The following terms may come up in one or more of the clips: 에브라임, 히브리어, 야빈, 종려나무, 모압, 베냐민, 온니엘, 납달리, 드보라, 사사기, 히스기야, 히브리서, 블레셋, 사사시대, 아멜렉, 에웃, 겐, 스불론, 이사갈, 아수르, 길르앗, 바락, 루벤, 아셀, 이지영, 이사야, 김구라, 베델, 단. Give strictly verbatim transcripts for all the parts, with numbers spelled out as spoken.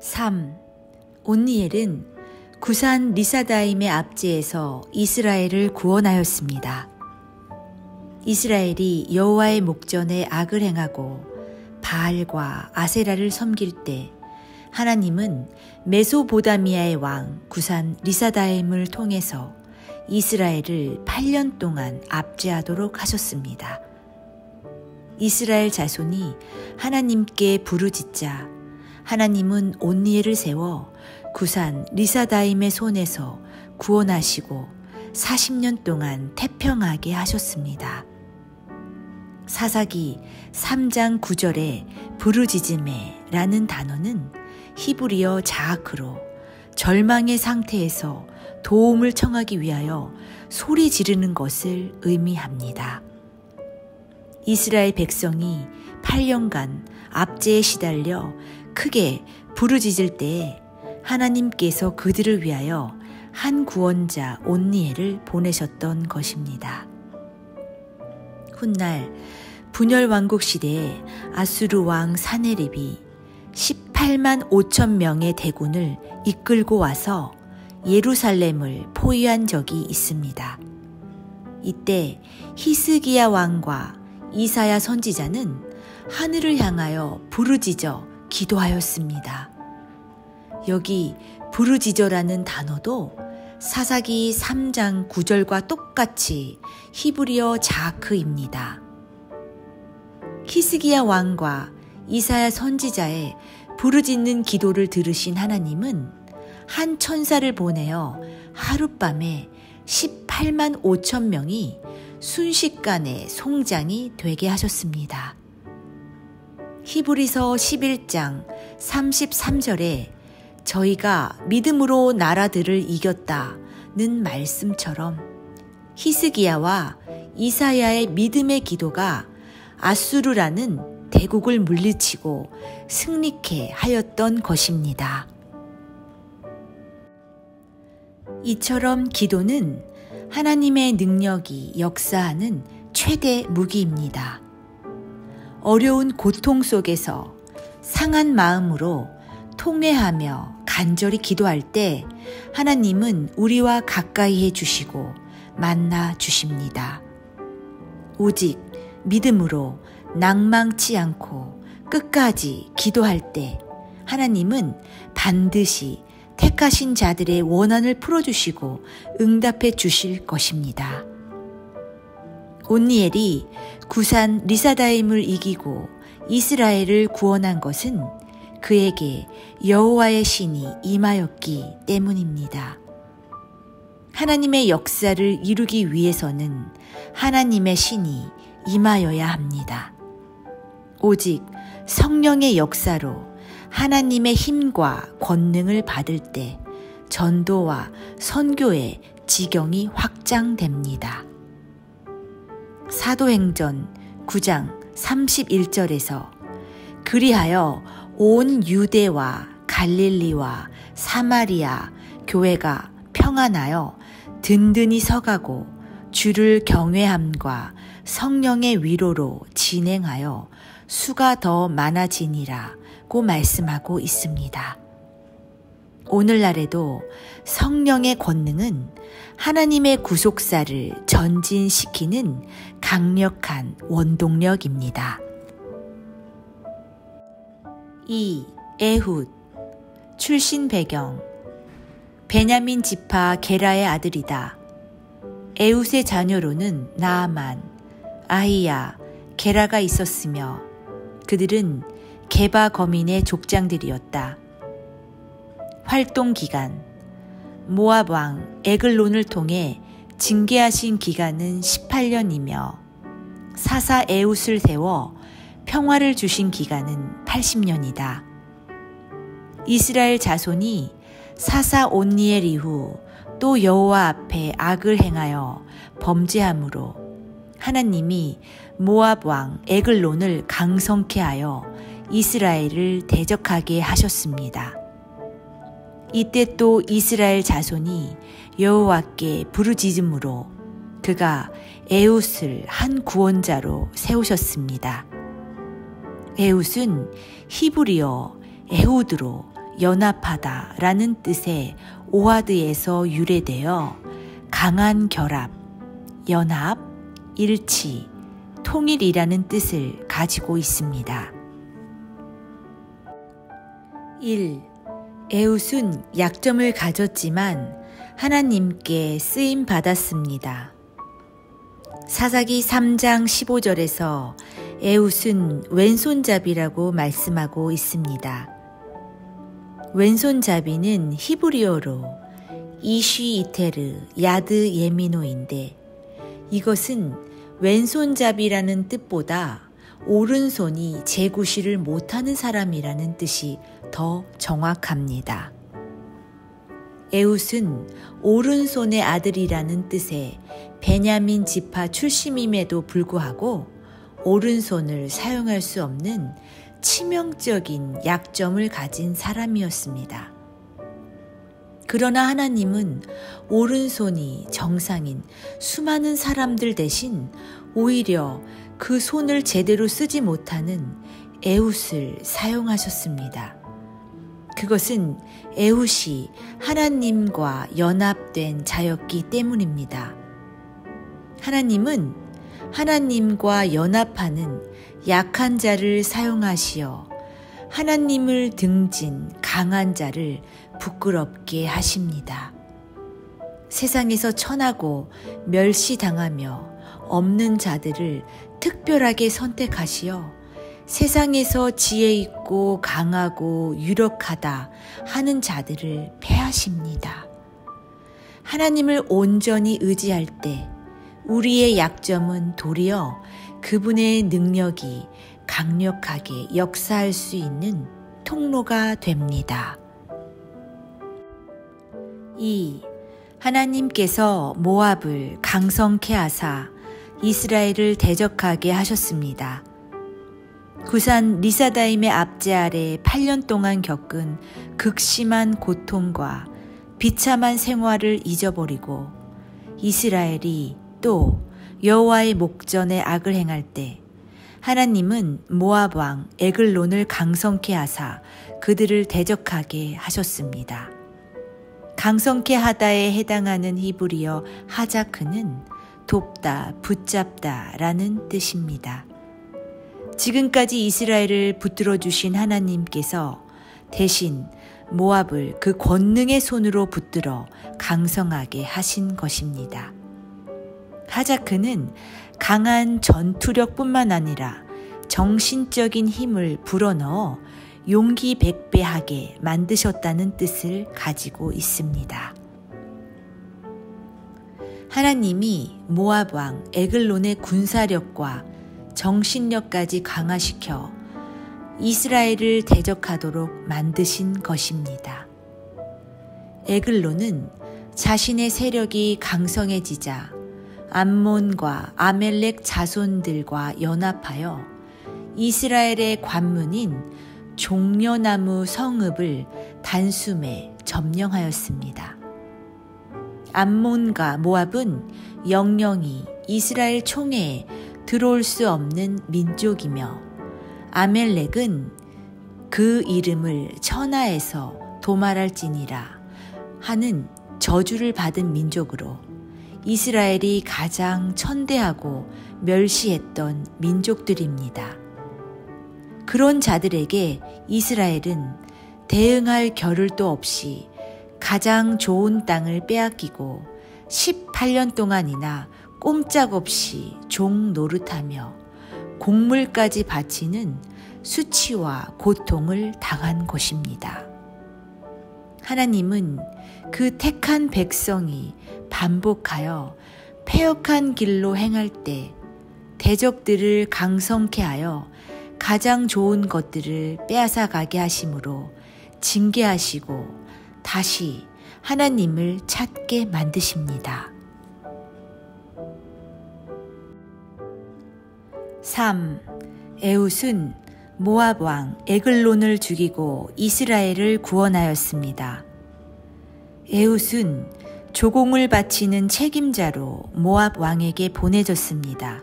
삼. 온니엘은 구산 리사다임의 압지에서 이스라엘을 구원하였습니다. 이스라엘이 여호와의 목전에 악을 행하고 바알과 아세라를 섬길 때 하나님은 메소보다미아의 왕 구산 리사다임을 통해서 이스라엘을 팔 년 동안 압제하도록 하셨습니다. 이스라엘 자손이 하나님께 부르짖자 하나님은 온니엘을 세워 구산 리사다임의 손에서 구원하시고 사십 년 동안 태평하게 하셨습니다. 사사기 삼 장 구 절에 부르짖음에 라는 단어는 히브리어 자아크로 절망의 상태에서 도움을 청하기 위하여 소리 지르는 것을 의미합니다. 이스라엘 백성이 팔 년간 압제에 시달려 크게 부르짖을 때에 하나님께서 그들을 위하여 한 구원자 온니엘을 보내셨던 것입니다. 훗날 분열 왕국 시대에 아수르 왕 사네립이 십팔만 오천 명의 대군을 이끌고 와서 예루살렘을 포위한 적이 있습니다. 이때 히스기야 왕과 이사야 선지자는 하늘을 향하여 부르짖어 기도하였습니다. 여기 부르짖어라는 단어도 사사기 삼 장 구 절과 똑같이 히브리어 자아크입니다. 히스기야 왕과 이사야 선지자의 부르짖는 기도를 들으신 하나님은 한 천사를 보내어 하룻밤에 십팔만 오천 명이 순식간에 송장이 되게 하셨습니다. 히브리서 십일 장 삼십삼 절에 저희가 믿음으로 나라들을 이겼다는 말씀처럼 히스기야와 이사야의 믿음의 기도가 아수르라는 대국을 물리치고 승리케 하였던 것입니다. 이처럼 기도는 하나님의 능력이 역사하는 최대 무기입니다. 어려운 고통 속에서 상한 마음으로 통회하며 간절히 기도할 때 하나님은 우리와 가까이 해주시고 만나 주십니다. 오직 믿음으로 낙망치 않고 끝까지 기도할 때 하나님은 반드시 택하신 자들의 원한을 풀어주시고 응답해 주실 것입니다. 온니엘이 구산 리사다임을 이기고 이스라엘을 구원한 것은 그에게 여호와의 신이 임하였기 때문입니다. 하나님의 역사를 이루기 위해서는 하나님의 신이 임하여야 합니다. 오직 성령의 역사로 하나님의 힘과 권능을 받을 때 전도와 선교의 지경이 확장됩니다. 사도행전 구 장 삼십일 절에서 그리하여 온 유대와 갈릴리와 사마리아 교회가 평안하여 든든히 서가고 주를 경외함과 성령의 위로로 진행하여 수가 더 많아지니라 고 말씀하고 있습니다. 오늘날에도 성령의 권능은 하나님의 구속사를 전진시키는 강력한 원동력입니다. 이. 에훗. 출신 배경. 베냐민 지파 게라의 아들이다. 에웃의 자녀로는 나아만, 아히야, 게라가 있었으며 그들은 게바 거민의 족장들이었다. 활동 기간. 모압 왕 에글론을 통해 징계하신 기간은 십팔 년이며 사사 에웃을 세워 평화를 주신 기간은 팔십 년이다. 이스라엘 자손이 사사 온니엘 이후 또 여호와 앞에 악을 행하여 범죄함으로 하나님이 모압 왕 에글론을 강성케 하여 이스라엘을 대적하게 하셨습니다. 이때 또 이스라엘 자손이 여호와께 부르짖음으로 그가 에웃을 한 구원자로 세우셨습니다. 에웃은 히브리어 에우드로 연합하다 라는 뜻의 오하드에서 유래되어 강한 결합, 연합, 일치, 통일이라는 뜻을 가지고 있습니다. 일. 에웃은 약점을 가졌지만 하나님께 쓰임 받았습니다. 사사기 삼 장 십오 절에서 에웃은 왼손잡이라고 말씀하고 있습니다. 왼손잡이는 히브리어로 이쉬이테르 야드 예미노인데, 이것은 왼손잡이라는 뜻보다 오른손이 재구실을 못하는 사람이라는 뜻이 더 정확합니다. 에웃은 오른손의 아들이라는 뜻의 베냐민 지파 출신임에도 불구하고 오른손을 사용할 수 없는 치명적인 약점을 가진 사람이었습니다. 그러나 하나님은 오른손이 정상인 수많은 사람들 대신 오히려 그 손을 제대로 쓰지 못하는 에웃을 사용하셨습니다. 그것은 에웃이 하나님과 연합된 자였기 때문입니다. 하나님은 하나님과 연합하는 약한 자를 사용하시어 하나님을 등진 강한 자를 부끄럽게 하십니다. 세상에서 천하고 멸시당하며 없는 자들을 특별하게 선택하시어 세상에서 지혜 있고 강하고 유력하다 하는 자들을 패하십니다. 하나님을 온전히 의지할 때 우리의 약점은 도리어 그분의 능력이 강력하게 역사할 수 있는 통로가 됩니다. 이. 하나님께서 모압을 강성케 하사 이스라엘을 대적하게 하셨습니다. 구산 리사다임의 압제 아래 팔 년 동안 겪은 극심한 고통과 비참한 생활을 잊어버리고 이스라엘이 또 여호와의 목전에 악을 행할 때 하나님은 모압 왕 에글론을 강성케 하사 그들을 대적하게 하셨습니다. 강성케 하다에 해당하는 히브리어 하자크는 돕다, 붙잡다 라는 뜻입니다. 지금까지 이스라엘을 붙들어 주신 하나님께서 대신 모압을 그 권능의 손으로 붙들어 강성하게 하신 것입니다. 하자크는 강한 전투력뿐만 아니라 정신적인 힘을 불어넣어 용기 백배하게 만드셨다는 뜻을 가지고 있습니다. 하나님이 모압 왕 에글론의 군사력과 정신력까지 강화시켜 이스라엘을 대적하도록 만드신 것입니다. 에글론은 자신의 세력이 강성해지자 암몬과 아멜렉 자손들과 연합하여 이스라엘의 관문인 종려나무 성읍을 단숨에 점령하였습니다. 암몬과 모압은 영영이 이스라엘 총회에 들어올 수 없는 민족이며, 아멜렉은 그 이름을 천하에서 도말할지니라 하는 저주를 받은 민족으로 이스라엘이 가장 천대하고 멸시했던 민족들입니다. 그런 자들에게 이스라엘은 대응할 겨를도 없이 가장 좋은 땅을 빼앗기고 십팔 년 동안이나 꼼짝없이 종 노릇하며 곡물까지 바치는 수치와 고통을 당한 것입니다. 하나님은 그 택한 백성이 반복하여 패역한 길로 행할 때 대적들을 강성케 하여 가장 좋은 것들을 빼앗아 가게 하심으로 징계하시고 다시 하나님을 찾게 만드십니다. 삼. 에웃은 모압 왕 에글론을 죽이고 이스라엘을 구원하였습니다. 에웃은 조공을 바치는 책임자로 모압 왕에게 보내졌습니다.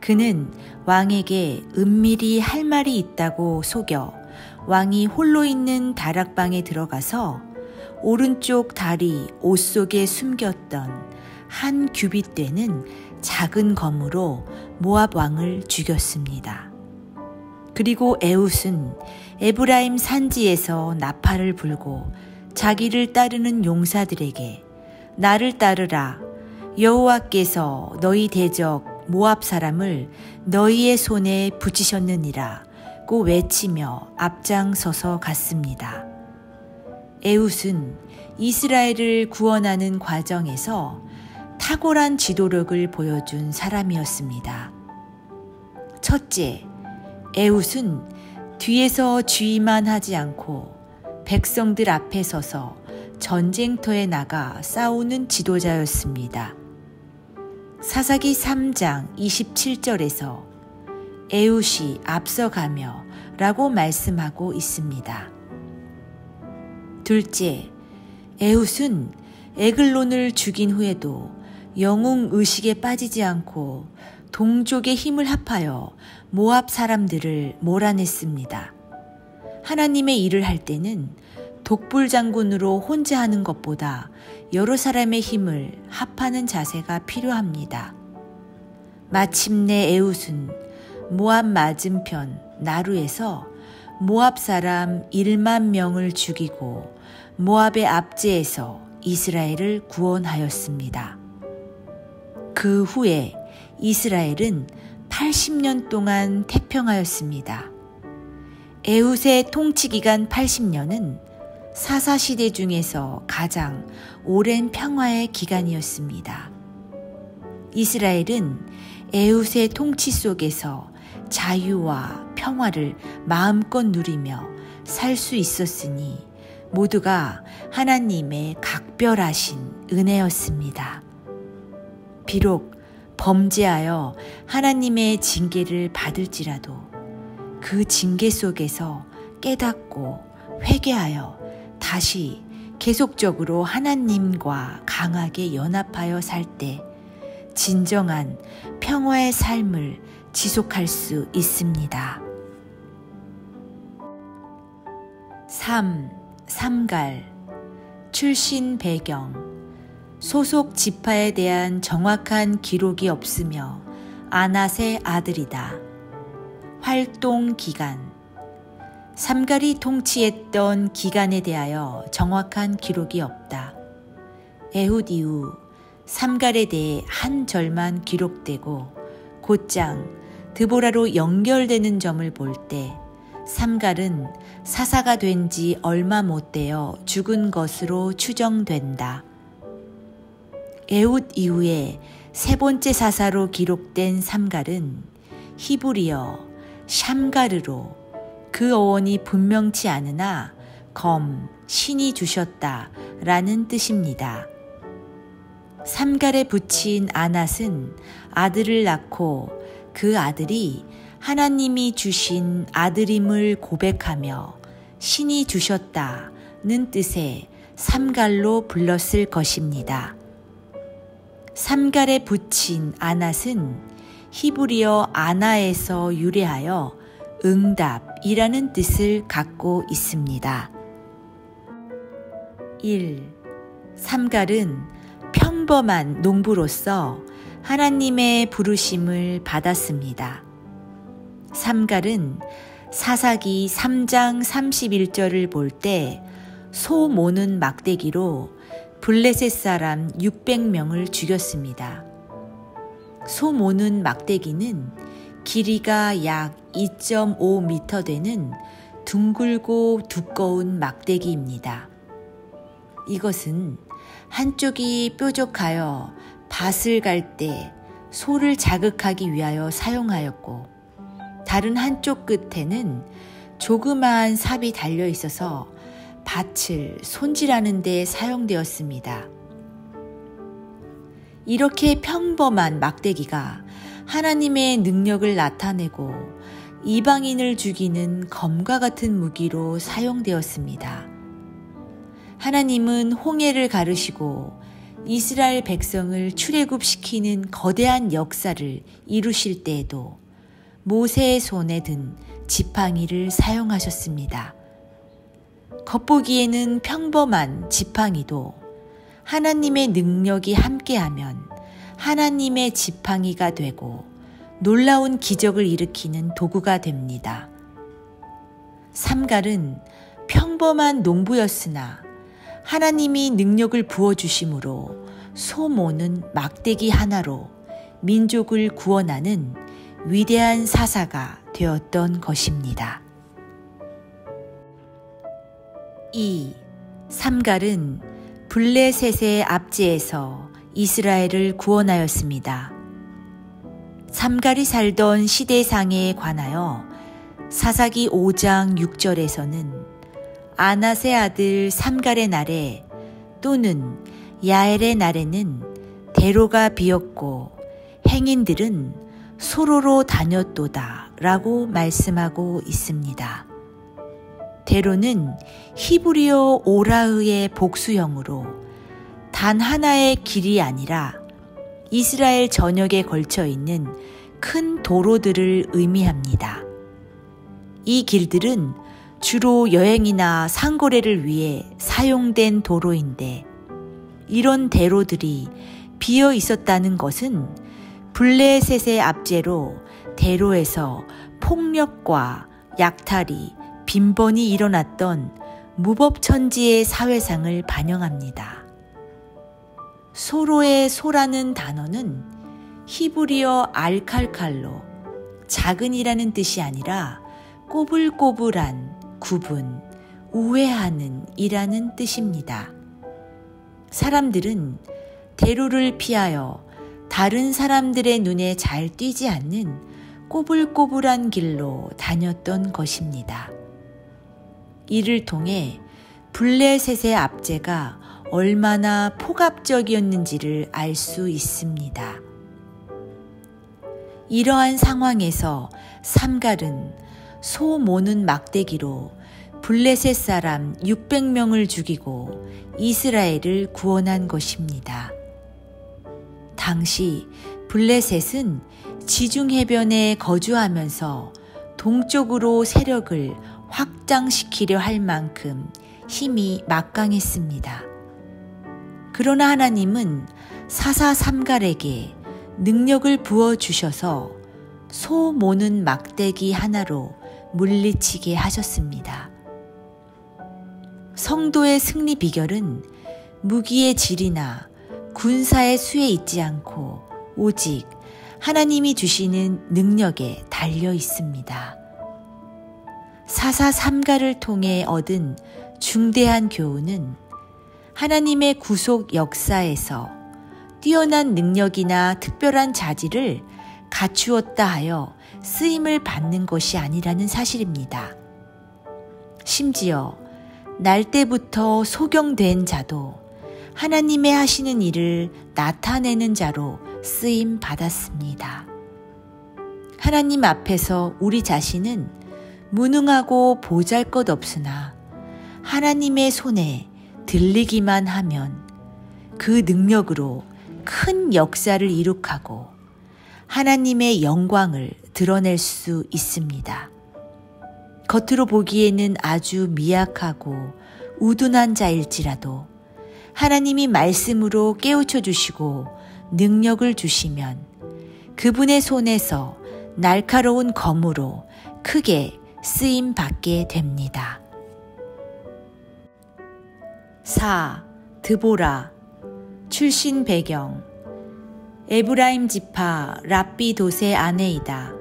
그는 왕에게 은밀히 할 말이 있다고 속여 왕이 홀로 있는 다락방에 들어가서 오른쪽 다리 옷 속에 숨겼던 한 규빗 되는 작은 검으로 모압 왕을 죽였습니다. 그리고 에웃은 에브라임 산지에서 나팔을 불고 자기를 따르는 용사들에게 나를 따르라, 여호와께서 너희 대적 모압 사람을 너희의 손에 붙이셨느니라 고 외치며 앞장서서 갔습니다. 에웃은 이스라엘을 구원하는 과정에서 탁월한 지도력을 보여준 사람이었습니다. 첫째, 에웃은 뒤에서 주의만 하지 않고 백성들 앞에 서서 전쟁터에 나가 싸우는 지도자였습니다. 사사기 삼 장 이십칠 절에서 에웃이 앞서가며 라고 말씀하고 있습니다. 둘째, 에웃은 에글론을 죽인 후에도 영웅 의식에 빠지지 않고 동족의 힘을 합하여 모압 사람들을 몰아냈습니다. 하나님의 일을 할 때는 독불 장군으로 혼자 하는 것보다 여러 사람의 힘을 합하는 자세가 필요합니다. 마침내 에웃은 모압 맞은편 나루에서 모압 사람 일만 명을 죽이고 모압의 압제에서 이스라엘을 구원하였습니다. 그 후에 이스라엘은 팔십 년 동안 태평하였습니다. 에웃의 통치기간 팔십 년은 사사시대 중에서 가장 오랜 평화의 기간이었습니다. 이스라엘은 에웃의 통치 속에서 자유와 평화를 마음껏 누리며 살 수 있었으니 모두가 하나님의 각별하신 은혜였습니다. 비록 범죄하여 하나님의 징계를 받을지라도 그 징계 속에서 깨닫고 회개하여 다시 계속적으로 하나님과 강하게 연합하여 살 때 진정한 평화의 삶을 지속할 수 있습니다. 삼. 삼갈 출신 배경 소속 지파에 대한 정확한 기록이 없으며 아낫의 아들이다. 활동 기간 삼갈이 통치했던 기간에 대하여 정확한 기록이 없다. 에훗 이후 삼갈에 대해 한 절만 기록되고 곧장 드보라로 연결되는 점을 볼 때 삼갈은 사사가 된 지 얼마 못 되어 죽은 것으로 추정된다. 에훗 이후에 세 번째 사사로 기록된 삼갈은 히브리어 샴가르로 그 어원이 분명치 않으나 검, 신이 주셨다 라는 뜻입니다. 삼갈에 붙인 아낫은 아들을 낳고 그 아들이 하나님이 주신 아들임을 고백하며 신이 주셨다는 뜻의 삼갈로 불렀을 것입니다. 삼갈에 붙인 아낫은 히브리어 아나에서 유래하여 응답이라는 뜻을 갖고 있습니다. 일. 삼갈은 평범한 농부로서 하나님의 부르심을 받았습니다. 삼갈은 사사기 삼 장 삼십일 절을 볼 때 소 모는 막대기로 블레셋 사람 육백 명을 죽였습니다. 소 모는 막대기는 길이가 약 이 점 오 미터 되는 둥글고 두꺼운 막대기입니다. 이것은 한쪽이 뾰족하여 밭을 갈 때 소를 자극하기 위하여 사용하였고 다른 한쪽 끝에는 조그마한 삽이 달려 있어서 밭을 손질하는 데 사용되었습니다. 이렇게 평범한 막대기가 하나님의 능력을 나타내고 이방인을 죽이는 검과 같은 무기로 사용되었습니다. 하나님은 홍해를 가르시고 이스라엘 백성을 출애굽시키는 거대한 역사를 이루실 때에도 모세의 손에 든 지팡이를 사용하셨습니다. 겉보기에는 평범한 지팡이도 하나님의 능력이 함께하면 하나님의 지팡이가 되고 놀라운 기적을 일으키는 도구가 됩니다. 삼갈은 평범한 농부였으나 하나님이 능력을 부어주심으로 소모는 막대기 하나로 민족을 구원하는 위대한 사사가 되었던 것입니다. 이. 삼갈은 블레셋의 압제에서 이스라엘을 구원하였습니다. 삼갈이 살던 시대상에 관하여 사사기 오 장 육 절에서는 아낫의 아들 삼갈의 날에 또는 야엘의 날에는 대로가 비었고 행인들은 소로로 다녔도다 라고 말씀하고 있습니다. 대로는 히브리어 오라흐의 복수형으로 단 하나의 길이 아니라 이스라엘 전역에 걸쳐 있는 큰 도로들을 의미합니다. 이 길들은 주로 여행이나 상거래를 위해 사용된 도로인데 이런 대로들이 비어 있었다는 것은 블레셋의 압제로 대로에서 폭력과 약탈이 빈번히 일어났던 무법천지의 사회상을 반영합니다. 소로의 소라는 단어는 히브리어 알칼칼로 작은이라는 뜻이 아니라 꼬불꼬불한, 굽은, 우회하는 이라는 뜻입니다. 사람들은 대로를 피하여 다른 사람들의 눈에 잘 띄지 않는 꼬불꼬불한 길로 다녔던 것입니다. 이를 통해 블레셋의 압제가 얼마나 폭압적이었는지를 알 수 있습니다. 이러한 상황에서 삼갈은 소 모는 막대기로 블레셋 사람 육백 명을 죽이고 이스라엘을 구원한 것입니다. 당시 블레셋은 지중해변에 거주하면서 동쪽으로 세력을 확장시키려 할 만큼 힘이 막강했습니다. 그러나 하나님은 사사 삼갈에게 능력을 부어주셔서 소 모는 막대기 하나로 물리치게 하셨습니다. 성도의 승리 비결은 무기의 질이나 군사의 수에 있지 않고 오직 하나님이 주시는 능력에 달려 있습니다. 사사 삼갈을 통해 얻은 중대한 교훈은 하나님의 구속 역사에서 뛰어난 능력이나 특별한 자질을 갖추었다 하여 쓰임을 받는 것이 아니라는 사실입니다. 심지어 날 때부터 소경된 자도 하나님의 하시는 일을 나타내는 자로 쓰임 받았습니다. 하나님 앞에서 우리 자신은 무능하고 보잘것없으나 하나님의 손에 들리기만 하면 그 능력으로 큰 역사를 이룩하고 하나님의 영광을 드러낼 수 있습니다. 겉으로 보기에는 아주 미약하고 우둔한 자일지라도 하나님이 말씀으로 깨우쳐 주시고 능력을 주시면 그분의 손에서 날카로운 검으로 크게 쓰임 받게 됩니다. 사. 드보라. 출신 배경. 에브라임 지파 랍비돗의 아내이다.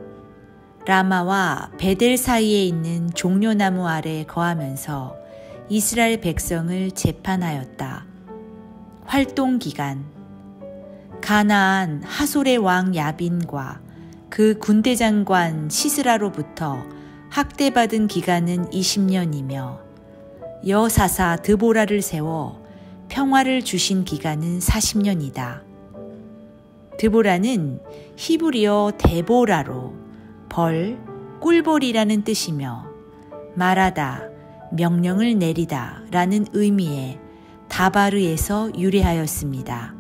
라마와 베델 사이에 있는 종려나무 아래 거하면서 이스라엘 백성을 재판하였다. 활동기간. 가나안 하솔의 왕 야빈과 그 군대장관 시스라로부터 학대받은 기간은 이십 년이며 여사사 드보라를 세워 평화를 주신 기간은 사십 년이다. 드보라는 히브리어 데보라로 벌, 꿀벌이라는 뜻이며 말하다, 명령을 내리다 라는 의미의 다바르에서 유래하였습니다.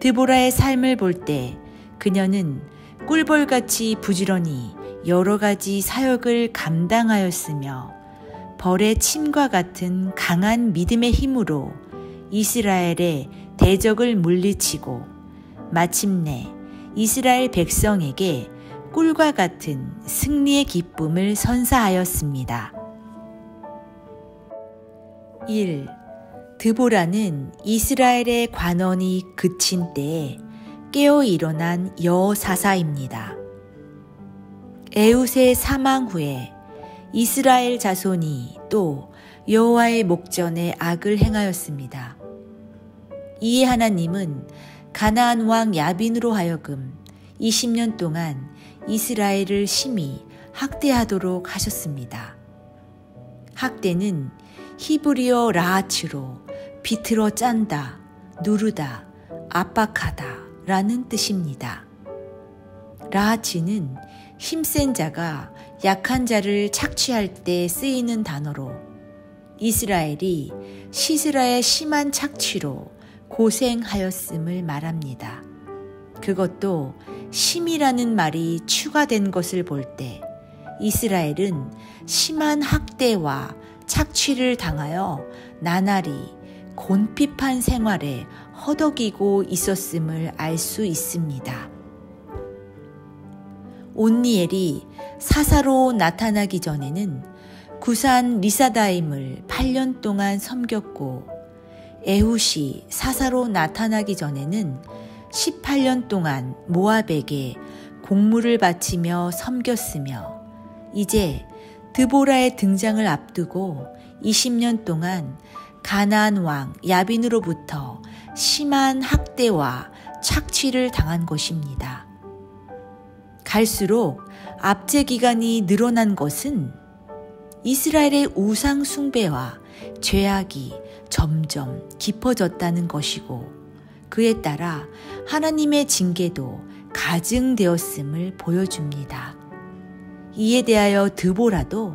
드보라의 삶을 볼 때 그녀는 꿀벌같이 부지런히 여러 가지 사역을 감당하였으며 벌의 침과 같은 강한 믿음의 힘으로 이스라엘의 대적을 물리치고 마침내 이스라엘 백성에게 꿀과 같은 승리의 기쁨을 선사하였습니다. 일. 드보라는 이스라엘의 관원이 그친 때에 깨어 일어난 여사사입니다. 에웃의 사망 후에 이스라엘 자손이 또 여호와의 목전에 악을 행하였습니다. 이에 하나님은 가나안 왕 야빈으로 하여금 이십 년 동안 이스라엘을 심히 학대하도록 하셨습니다. 학대는 히브리어 라아치로 비틀어 짠다, 누르다, 압박하다 라는 뜻입니다. 라아치는 힘센 자가 약한 자를 착취할 때 쓰이는 단어로 이스라엘이 시스라의 심한 착취로 고생하였음을 말합니다. 그것도 심이라는 말이 추가된 것을 볼 때 이스라엘은 심한 학대와 착취를 당하여 나날이 곤핍한 생활에 허덕이고 있었음을 알 수 있습니다. 온니엘이 사사로 나타나기 전에는 구산 리사다임을 팔 년 동안 섬겼고 에훗이 사사로 나타나기 전에는 십팔 년 동안 모압에게 공물을 바치며 섬겼으며 이제 드보라의 등장을 앞두고 이십 년 동안 가나안 왕 야빈으로부터 심한 학대와 착취를 당한 것입니다. 갈수록 압제 기간이 늘어난 것은 이스라엘의 우상 숭배와 죄악이 점점 깊어졌다는 것이고 그에 따라 하나님의 징계도 가증되었음을 보여줍니다. 이에 대하여 드보라도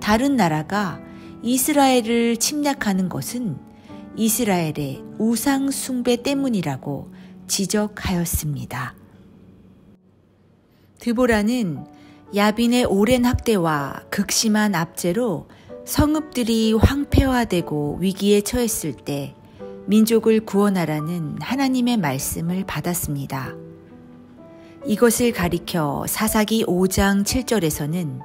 다른 나라가 이스라엘을 침략하는 것은 이스라엘의 우상 숭배 때문이라고 지적하였습니다. 드보라는 야빈의 오랜 학대와 극심한 압제로 성읍들이 황폐화되고 위기에 처했을 때 민족을 구원하라는 하나님의 말씀을 받았습니다. 이것을 가리켜 사사기 오 장 칠 절에서는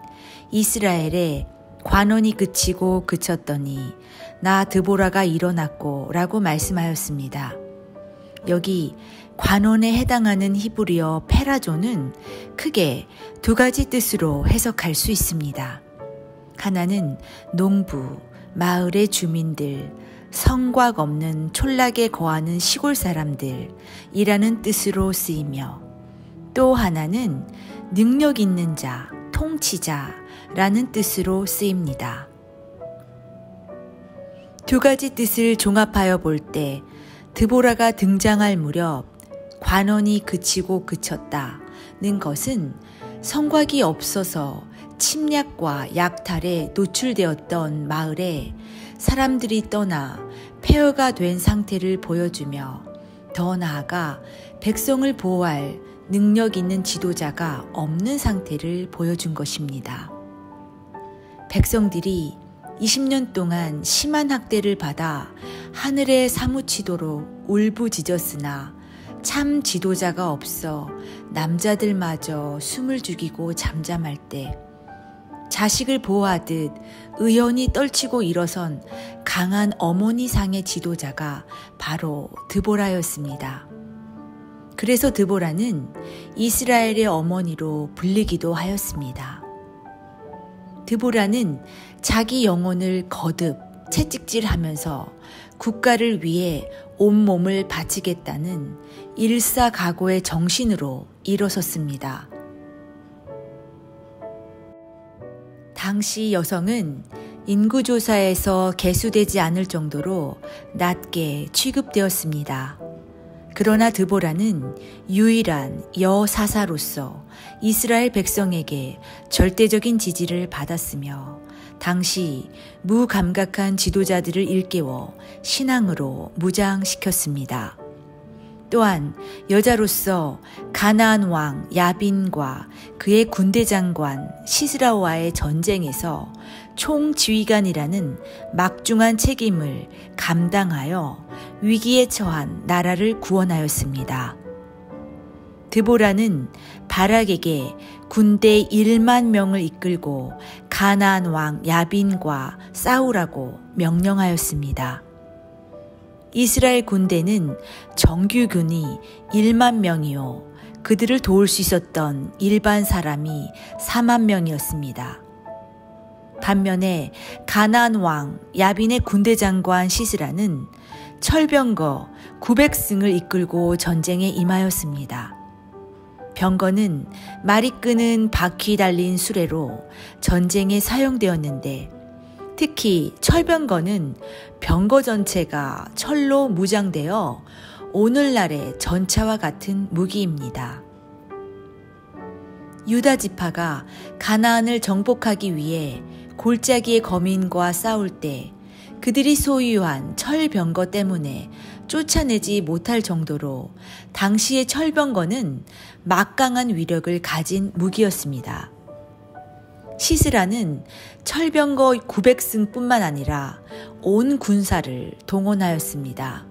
이스라엘의 관원이 그치고 그쳤더니 나 드보라가 일어났고 라고 말씀하였습니다. 여기 관원에 해당하는 히브리어 페라조는 크게 두 가지 뜻으로 해석할 수 있습니다. 하나는 농부, 마을의 주민들, 성곽 없는 촌락에 거하는 시골 사람들이라는 뜻으로 쓰이며 또 하나는 능력 있는 자, 통치자라는 뜻으로 쓰입니다. 두 가지 뜻을 종합하여 볼 때 드보라가 등장할 무렵 관원이 그치고 그쳤다는 것은 성곽이 없어서 침략과 약탈에 노출되었던 마을에 사람들이 떠나 폐허가 된 상태를 보여주며 더 나아가 백성을 보호할 능력 있는 지도자가 없는 상태를 보여준 것입니다. 백성들이 이십 년 동안 심한 학대를 받아 하늘에 사무치도록 울부짖었으나 참 지도자가 없어 남자들마저 숨을 죽이고 잠잠할 때 자식을 보호하듯 의연히 떨치고 일어선 강한 어머니상의 지도자가 바로 드보라였습니다. 그래서 드보라는 이스라엘의 어머니로 불리기도 하였습니다. 드보라는 자기 영혼을 거듭 채찍질하면서 국가를 위해 온몸을 바치겠다는 일사각오의 정신으로 일어섰습니다. 당시 여성은 인구조사에서 개수되지 않을 정도로 낮게 취급되었습니다. 그러나 드보라는 유일한 여사사로서 이스라엘 백성에게 절대적인 지지를 받았으며 당시 무감각한 지도자들을 일깨워 신앙으로 무장시켰습니다. 또한 여자로서 가나안 왕 야빈과 그의 군대 장관 시스라와의 전쟁에서 총지휘관이라는 막중한 책임을 감당하여 위기에 처한 나라를 구원하였습니다. 드보라는 바락에게 군대 일만 명을 이끌고 가나안 왕 야빈과 싸우라고 명령하였습니다. 이스라엘 군대는 정규군이 일만 명이요 그들을 도울 수 있었던 일반 사람이 사만 명이었습니다. 반면에 가나안 왕 야빈의 군대 장관 시스라는 철병거 구백 승을 이끌고 전쟁에 임하였습니다. 병거는 말이 끄는 바퀴 달린 수레로 전쟁에 사용되었는데, 특히 철병거는 병거 전체가 철로 무장되어 오늘날의 전차와 같은 무기입니다. 유다 지파가 가나안을 정복하기 위해 골짜기의 거민과 싸울 때 그들이 소유한 철병거 때문에 쫓아내지 못할 정도로 당시의 철병거는 막강한 위력을 가진 무기였습니다. 시스라는 철병거 구백 승뿐만 아니라 온 군사를 동원하였습니다.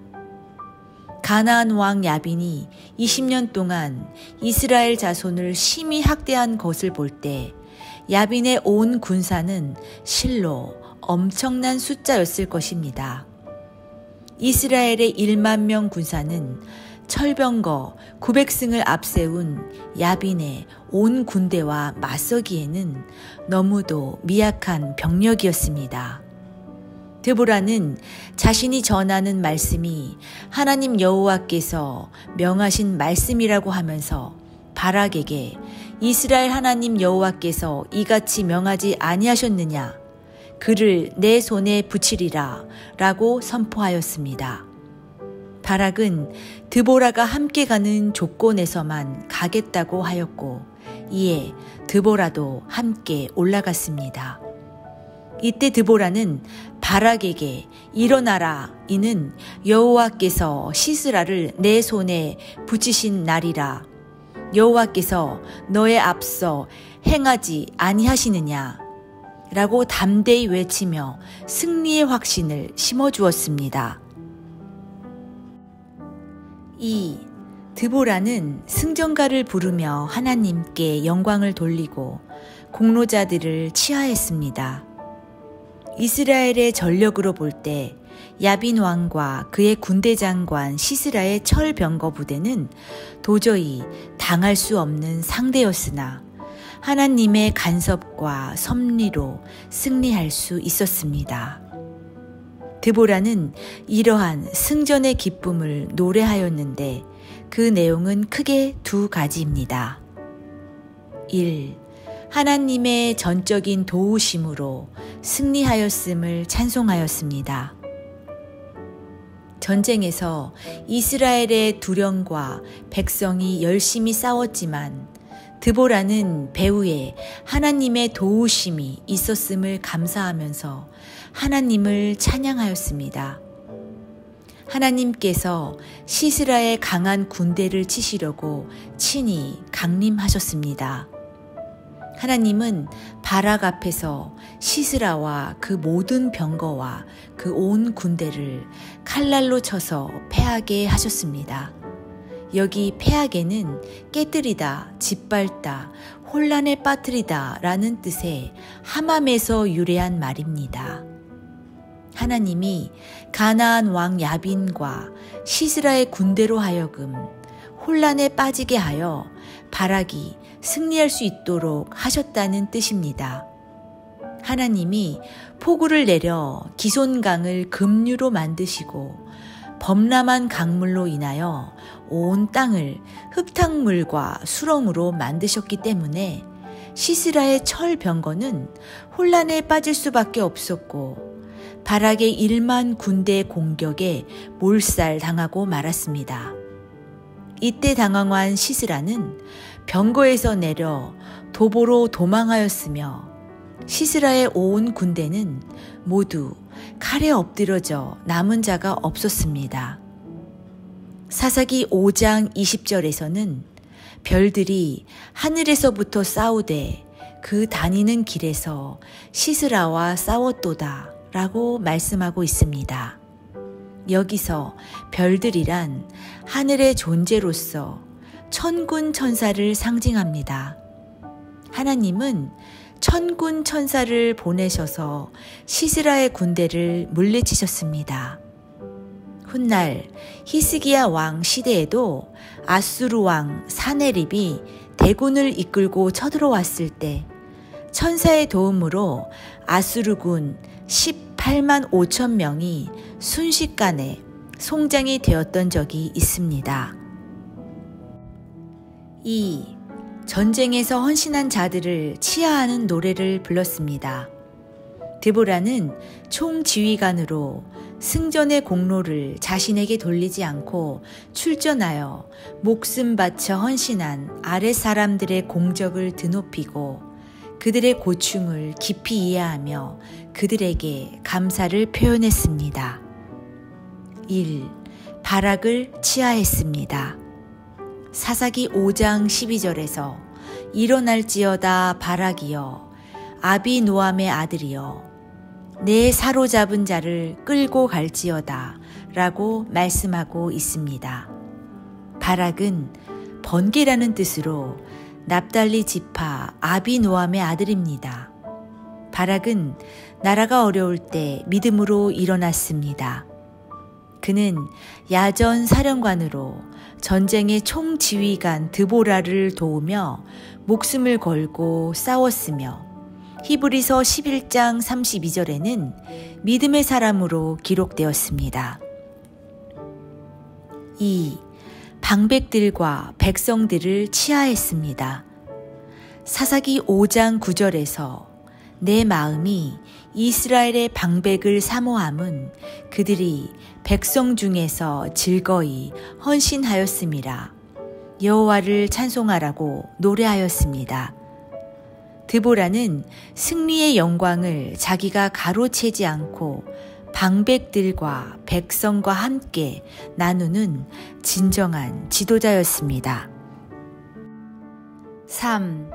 가나안 왕 야빈이 이십 년 동안 이스라엘 자손을 심히 학대한 것을 볼 때 야빈의 온 군사는 실로 엄청난 숫자였을 것입니다. 이스라엘의 일만 명 군사는 철병거 구백 승을 앞세운 야빈의 온 군대와 맞서기에는 너무도 미약한 병력이었습니다. 드보라는 자신이 전하는 말씀이 하나님 여호와께서 명하신 말씀이라고 하면서 바락에게 이스라엘 하나님 여호와께서 이같이 명하지 아니하셨느냐, 그를 내 손에 붙이리라 라고 선포하였습니다. 바락은 드보라가 함께 가는 조건에서만 가겠다고 하였고, 이에 드보라도 함께 올라갔습니다. 이때 드보라는 바락에게 일어나라, 이는 여호와께서 시스라를 내 손에 붙이신 날이라, 여호와께서 너의 앞서 행하지 아니하시느냐 라고 담대히 외치며 승리의 확신을 심어주었습니다. 이 드보라는 승전가를 부르며 하나님께 영광을 돌리고 공로자들을 치하했습니다. 이스라엘의 전력으로 볼 때 야빈 왕과 그의 군대 장관 시스라의 철병거 부대는 도저히 당할 수 없는 상대였으나 하나님의 간섭과 섭리로 승리할 수 있었습니다. 드보라는 이러한 승전의 기쁨을 노래하였는데 그 내용은 크게 두 가지입니다. 일. 하나님의 전적인 도우심으로 승리하였음을 찬송하였습니다. 전쟁에서 이스라엘의 두령과 백성이 열심히 싸웠지만 드보라는 배후에 하나님의 도우심이 있었음을 감사하면서 하나님을 찬양하였습니다. 하나님께서 시스라의 강한 군대를 치시려고 친히 강림하셨습니다. 하나님은 바락 앞에서 시스라와 그 모든 병거와 그 온 군대를 칼날로 쳐서 패하게 하셨습니다. 여기 패악에는 깨뜨리다, 짓밟다, 혼란에 빠뜨리다 라는 뜻의 하맘에서 유래한 말입니다. 하나님이 가나안 왕 야빈과 시스라의 군대로 하여금 혼란에 빠지게 하여 바락이 승리할 수 있도록 하셨다는 뜻입니다. 하나님이 폭우를 내려 기손강을 급류로 만드시고 범람한 강물로 인하여 온 땅을 흙탕물과 수렁으로 만드셨기 때문에 시스라의 철병거는 혼란에 빠질 수밖에 없었고 바락의 일만 군대 공격에 몰살당하고 말았습니다. 이때 당황한 시스라는 병거에서 내려 도보로 도망하였으며 시스라의 온 군대는 모두 칼에 엎드러져 남은 자가 없었습니다. 사사기 오 장 이십 절에서는 별들이 하늘에서부터 싸우되 그 다니는 길에서 시스라와 싸웠도다 라고 말씀하고 있습니다. 여기서 별들이란 하늘의 존재로서 천군 천사를 상징합니다. 하나님은 천군 천사를 보내셔서 시스라의 군대를 물리치셨습니다. 훗날 히스기야 왕 시대에도 아수르 왕 사네립이 대군을 이끌고 쳐들어왔을 때 천사의 도움으로 아수르군 십팔만 오천 명이 순식간에 송장이 되었던 적이 있습니다. 이 전쟁에서 헌신한 자들을 치하하는 노래를 불렀습니다. 드보라는 총지휘관으로 승전의 공로를 자신에게 돌리지 않고 출전하여 목숨 바쳐 헌신한 아랫사람들의 공적을 드높이고 그들의 고충을 깊이 이해하며 그들에게 감사를 표현했습니다. 일. 바락을 치하했습니다. 사사기 오 장 십이 절에서 일어날지어다 바락이여 아비노함의 아들이여 내 사로잡은 자를 끌고 갈지어다 라고 말씀하고 있습니다. 바락은 번개라는 뜻으로 납달리 지파 아비노함의 아들입니다. 바락은 나라가 어려울 때 믿음으로 일어났습니다. 그는 야전 사령관으로 전쟁의 총지휘관 드보라를 도우며 목숨을 걸고 싸웠으며 히브리서 십일 장 삼십이 절에는 믿음의 사람으로 기록되었습니다. 이. 방백들과 백성들을 치하했습니다. 사사기 오 장 구 절에서 내 마음이 이스라엘의 방백을 사모함은 그들이 백성 중에서 즐거이 헌신하였음이라 여호와를 찬송하라고 노래하였습니다. 드보라는 승리의 영광을 자기가 가로채지 않고 방백들과 백성과 함께 나누는 진정한 지도자였습니다. 삼.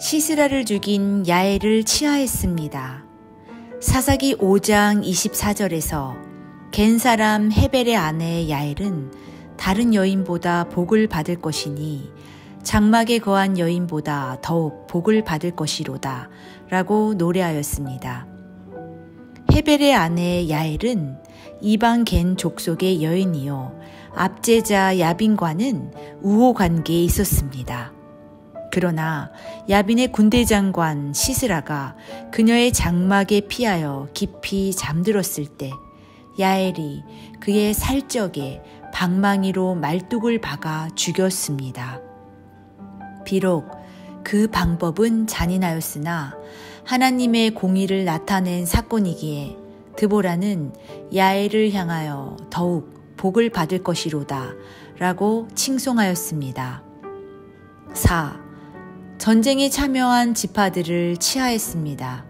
시스라를 죽인 야엘을 치하했습니다. 사사기 오 장 이십사 절에서 겐 사람 헤벨의 아내 야엘은 다른 여인보다 복을 받을 것이니 장막에 거한 여인보다 더욱 복을 받을 것이로다 라고 노래하였습니다. 헤벨의 아내 야엘은 이방 겐 족속의 여인이요 압제자 야빈과는 우호 관계에 있었습니다. 그러나 야빈의 군대 장관 시스라가 그녀의 장막에 피하여 깊이 잠들었을 때 야엘이 그의 살적에 방망이로 말뚝을 박아 죽였습니다. 비록 그 방법은 잔인하였으나 하나님의 공의를 나타낸 사건이기에 드보라는 야엘을 향하여 더욱 복을 받을 것이로다 라고 칭송하였습니다. 사. 전쟁에 참여한 지파들을 치하했습니다.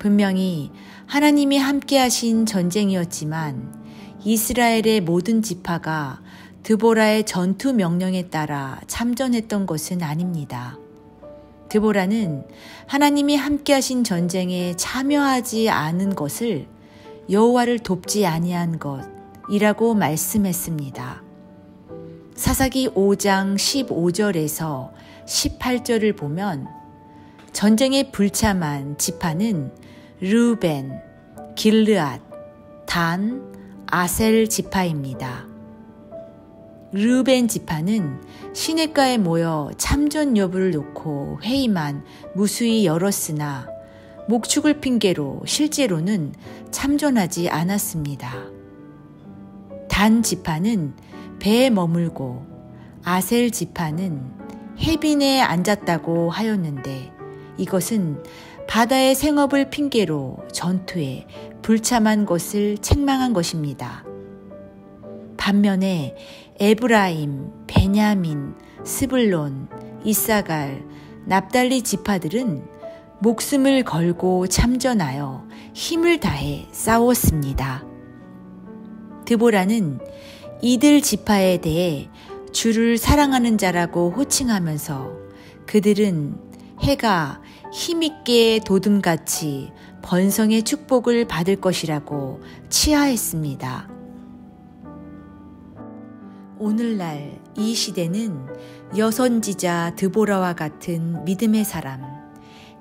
분명히 하나님이 함께하신 전쟁이었지만 이스라엘의 모든 지파가 드보라의 전투 명령에 따라 참전했던 것은 아닙니다. 드보라는 하나님이 함께하신 전쟁에 참여하지 않은 것을 여호와를 돕지 아니한 것이라고 말씀했습니다. 사사기 오 장 십오 절에서 십팔 절을 보면 전쟁에 불참한 지파는 루벤, 길르앗, 단, 아셀 지파입니다. 르벤 지파는 시냇가에 모여 참전 여부를 놓고 회의만 무수히 열었으나 목축을 핑계로 실제로는 참전하지 않았습니다. 단 지파는 배에 머물고 아셀 지파는 해빈에 앉았다고 하였는데 이것은 바다의 생업을 핑계로 전투에 불참한 것을 책망한 것입니다. 반면에 에브라임, 베냐민, 스불론, 이사갈, 납달리 지파들은 목숨을 걸고 참전하여 힘을 다해 싸웠습니다. 드보라는 이들 지파에 대해 주를 사랑하는 자라고 호칭하면서 그들은 해가 힘있게 도듬같이 번성의 축복을 받을 것이라고 치하했습니다. 오늘날 이 시대는 여선지자 드보라와 같은 믿음의 사람,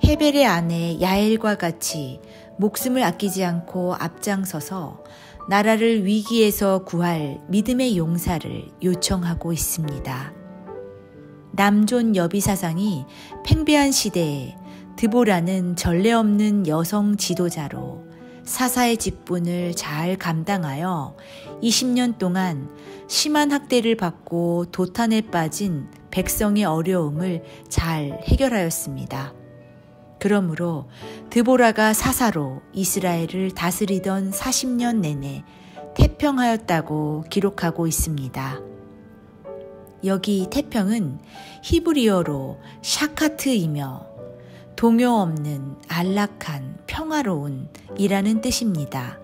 헤벨의 아내 야엘과 같이 목숨을 아끼지 않고 앞장서서 나라를 위기에서 구할 믿음의 용사를 요청하고 있습니다. 남존 여비 사상이 팽배한 시대에 드보라는 전례 없는 여성 지도자로 사사의 직분을 잘 감당하여 이십 년 동안 심한 학대를 받고 도탄에 빠진 백성의 어려움을 잘 해결하였습니다. 그러므로 드보라가 사사로 이스라엘을 다스리던 사십 년 내내 태평하였다고 기록하고 있습니다. 여기 태평은 히브리어로 샤카트이며 동요 없는 안락한 평화로운 이라는 뜻입니다.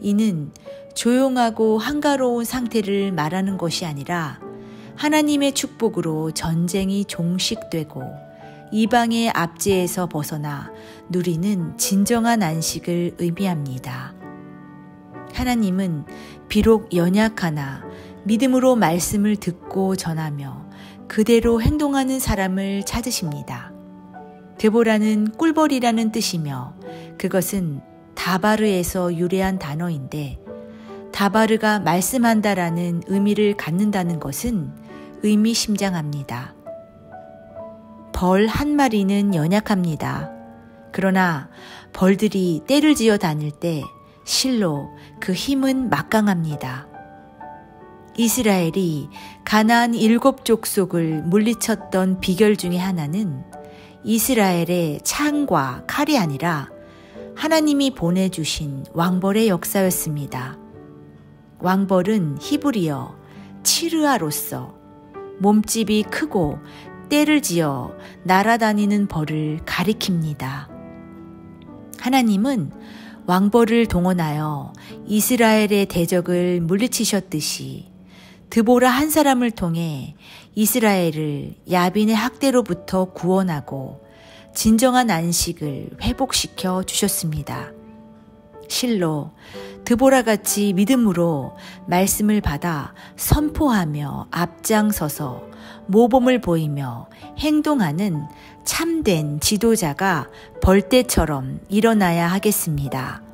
이는 조용하고 한가로운 상태를 말하는 것이 아니라 하나님의 축복으로 전쟁이 종식되고 이방의 압제에서 벗어나 누리는 진정한 안식을 의미합니다. 하나님은 비록 연약하나 믿음으로 말씀을 듣고 전하며 그대로 행동하는 사람을 찾으십니다. 드보라는 꿀벌이라는 뜻이며 그것은 다바르에서 유래한 단어인데 다바르가 말씀한다라는 의미를 갖는다는 것은 의미심장합니다. 벌 한 마리는 연약합니다. 그러나 벌들이 떼를 지어 다닐 때 실로 그 힘은 막강합니다. 이스라엘이 가나안 일곱 족속을 물리쳤던 비결 중에 하나는 이스라엘의 창과 칼이 아니라 하나님이 보내주신 왕벌의 역사였습니다. 왕벌은 히브리어 치르아로서 몸집이 크고 떼를 지어 날아다니는 벌을 가리킵니다. 하나님은 왕벌을 동원하여 이스라엘의 대적을 물리치셨듯이 드보라 한 사람을 통해 이스라엘을 야빈의 학대로부터 구원하고 진정한 안식을 회복시켜 주셨습니다. 실로 드보라같이 믿음으로 말씀을 받아 선포하며 앞장서서 모범을 보이며 행동하는 참된 지도자가 벌떼처럼 일어나야 하겠습니다.